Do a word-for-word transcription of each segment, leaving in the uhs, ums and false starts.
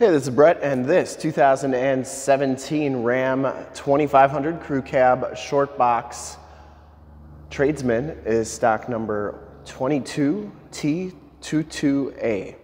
Hey, this is Brett, and this two thousand seventeen Ram twenty-five hundred Crew Cab Short Box Tradesman is stock number twenty-two T twenty-two A.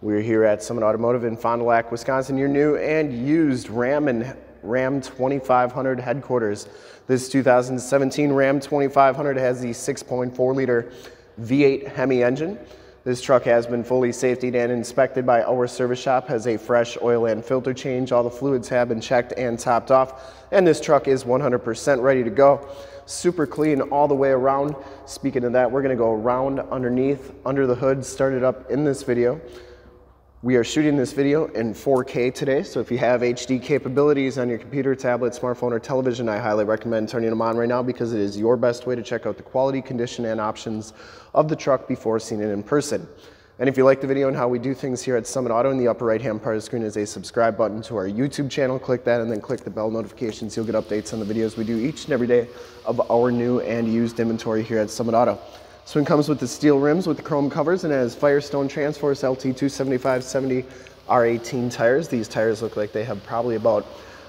We're here at Summit Automotive in Fond du Lac, Wisconsin, your new and used Ram and Ram twenty-five hundred headquarters. This two thousand seventeen Ram twenty-five hundred has the six point four liter V eight Hemi engine. This truck has been fully safetied and inspected by our service shop, has a fresh oil and filter change. All the fluids have been checked and topped off, and this truck is one hundred percent ready to go. Super clean all the way around. Speaking of that, we're gonna go around, underneath, under the hood, start it up in this video. We are shooting this video in four K today, so if you have H D capabilities on your computer, tablet, smartphone, or television, I highly recommend turning them on right now because it is your best way to check out the quality, condition, and options of the truck before seeing it in person. And if you like the video and how we do things here at Summit Auto, in the upper right-hand part of the screen is a subscribe button to our YouTube channel. Click that and then click the bell notifications. You'll get updates on the videos we do each and every day of our new and used inventory here at Summit Auto. This one comes with the steel rims with the chrome covers and has Firestone Transforce L T two seventy-five seventy R eighteen tires. These tires look like they have probably about,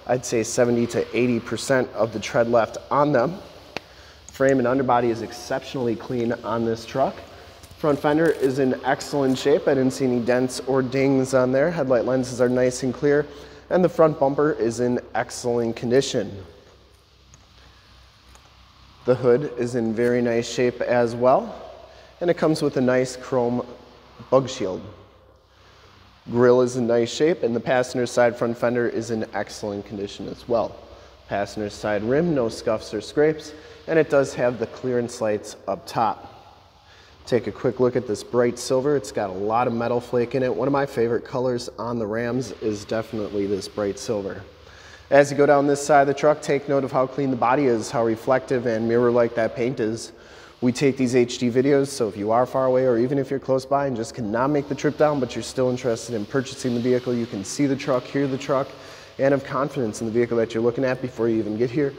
I'd say seventy to eighty percent of the tread left on them. Frame and underbody is exceptionally clean on this truck. Front fender is in excellent shape. I didn't see any dents or dings on there. Headlight lenses are nice and clear, and the front bumper is in excellent condition. The hood is in very nice shape as well, and it comes with a nice chrome bug shield. Grille is in nice shape, and the passenger side front fender is in excellent condition as well. Passenger side rim, no scuffs or scrapes, and it does have the clearance lights up top. Take a quick look at this bright silver. It's got a lot of metal flake in it. One of my favorite colors on the Rams is definitely this bright silver. As you go down this side of the truck, take note of how clean the body is, how reflective and mirror-like that paint is. We take these H D videos, so if you are far away or even if you're close by and just cannot make the trip down, but you're still interested in purchasing the vehicle, you can see the truck, hear the truck, and have confidence in the vehicle that you're looking at before you even get here.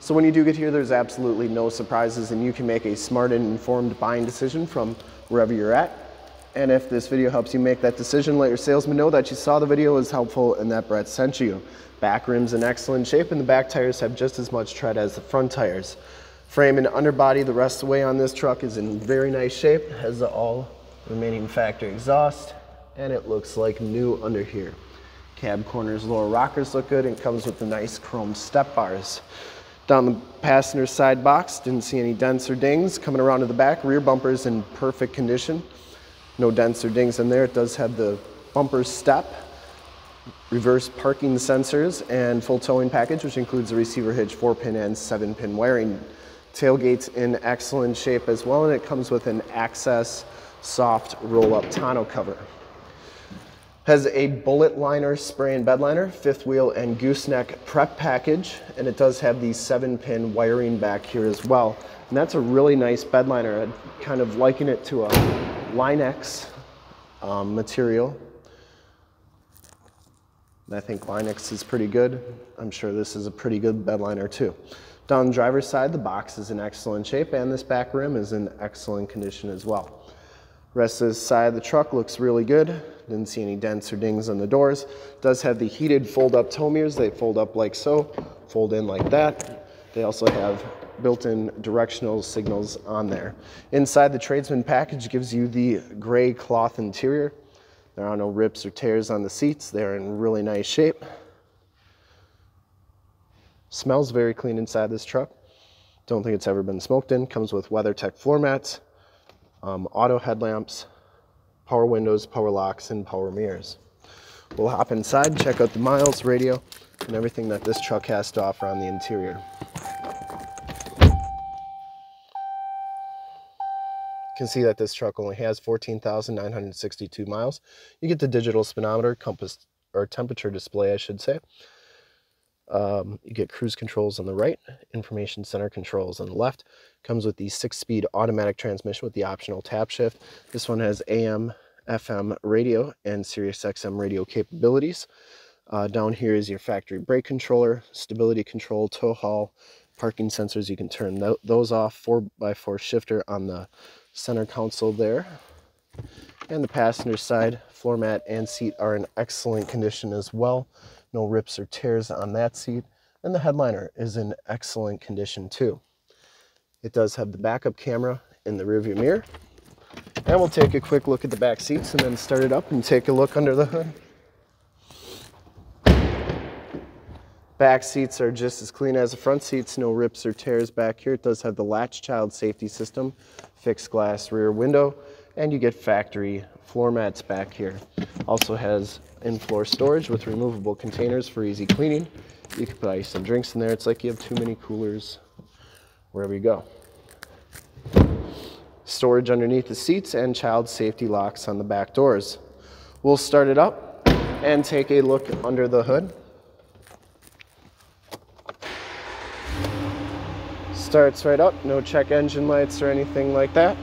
So when you do get here, there's absolutely no surprises, and you can make a smart and informed buying decision from wherever you're at. And if this video helps you make that decision, let your salesman know that you saw the video, is helpful, and that Brett sent you. Back rim's in excellent shape, and the back tires have just as much tread as the front tires. Frame and underbody, the rest of the way on this truck is in very nice shape, has the all remaining factory exhaust, and it looks like new under here. Cab corners, lower rockers look good, and comes with the nice chrome step bars. Down the passenger side box, didn't see any dents or dings. Coming around to the back, rear bumper is in perfect condition. No dents or dings in there. It does have the bumper step, reverse parking sensors, and full towing package, which includes the receiver hitch, four pin and seven pin wiring. Tailgate's in excellent shape as well, and it comes with an access soft roll up tonneau cover. Has a bullet liner, spray and bed liner, fifth wheel and gooseneck prep package, and it does have the seven pin wiring back here as well. And that's a really nice bed liner. I'd kind of liken it to a Line-X um, material. And I think Line-X is pretty good. I'm sure this is a pretty good bed liner too. Down the driver's side, the box is in excellent shape, and this back rim is in excellent condition as well. Rest of the side of the truck looks really good. Didn't see any dents or dings on the doors. Does have the heated fold-up tow mirrors. They fold up like so, fold in like that. They also have built-in directional signals on there. Inside, the Tradesman package gives you the gray cloth interior. There are no rips or tears on the seats. They're in really nice shape. Smells very clean inside this truck. Don't think it's ever been smoked in. Comes with WeatherTech floor mats, um, auto headlamps, power windows, power locks, and power mirrors. We'll hop inside, check out the miles, radio, and everything that this truck has to offer on the interior. You can see that this truck only has fourteen thousand nine hundred sixty-two miles. You get the digital speedometer, compass, or temperature display, I should say. Um, you get cruise controls on the right, information center controls on the left. Comes with the six-speed automatic transmission with the optional tap shift. This one has A M, F M radio, and Sirius X M radio capabilities. Uh, down here is your factory brake controller, stability control, tow haul, parking sensors. You can turn th those off. four by four shifter on the center console there, And the passenger side floor mat and seat are in excellent condition as well. No rips or tears on that seat. And the headliner is in excellent condition too. It does have the backup camera in the rearview mirror. And we'll take a quick look at the back seats and then start it up and take a look under the hood. Back seats are just as clean as the front seats, no rips or tears back here. It does have the latch child safety system, fixed glass rear window, and you get factory floor mats back here. Also has in-floor storage with removable containers for easy cleaning. You can put ice and drinks in there. It's like you have too many coolers wherever you go. Storage underneath the seats and child safety locks on the back doors. We'll start it up and take a look under the hood. Starts right up, no check engine lights or anything like that.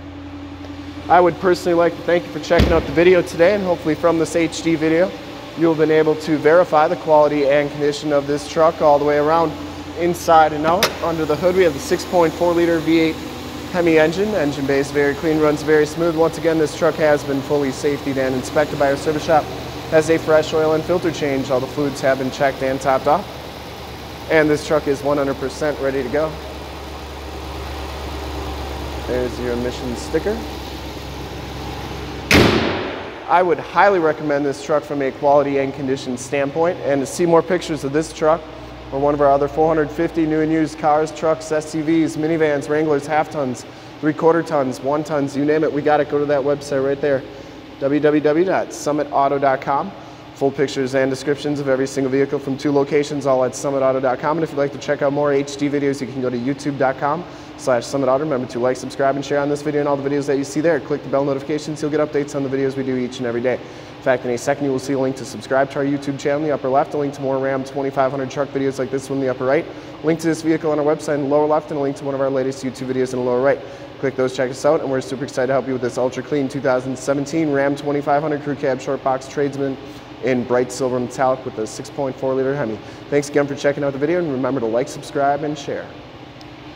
I would personally like to thank you for checking out the video today, and hopefully from this H D video, you'll been able to verify the quality and condition of this truck all the way around, inside and out. Under the hood, we have the six point four liter V eight Hemi engine, engine base very clean, runs very smooth. Once again, this truck has been fully safetied and inspected by our service shop, has a fresh oil and filter change. All the fluids have been checked and topped off, and this truck is one hundred percent ready to go. There's your emissions sticker. I would highly recommend this truck from a quality and condition standpoint, and to see more pictures of this truck or one of our other four hundred fifty new and used cars, trucks, S U Vs, minivans, Wranglers, half tons, three quarter tons, one tons, you name it, we got it. Go to that website right there, w w w dot summit auto dot com. Full pictures and descriptions of every single vehicle from two locations, all at summit auto dot com. And if you'd like to check out more H D videos, you can go to youtube dot com slash summit auto. Remember to like, subscribe, and share on this video and all the videos that you see there. Click the bell notifications. You'll get updates on the videos we do each and every day. In fact, in a second, you will see a link to subscribe to our YouTube channel in the upper left, a link to more Ram twenty-five hundred truck videos like this one in the upper right, a link to this vehicle on our website in the lower left, and a link to one of our latest YouTube videos in the lower right. Click those, check us out, and we're super excited to help you with this ultra clean two thousand seventeen Ram twenty-five hundred Crew Cab Short Box Tradesman in bright silver metallic with a six point four liter Hemi. Thanks again for checking out the video, and remember to like, subscribe, and share.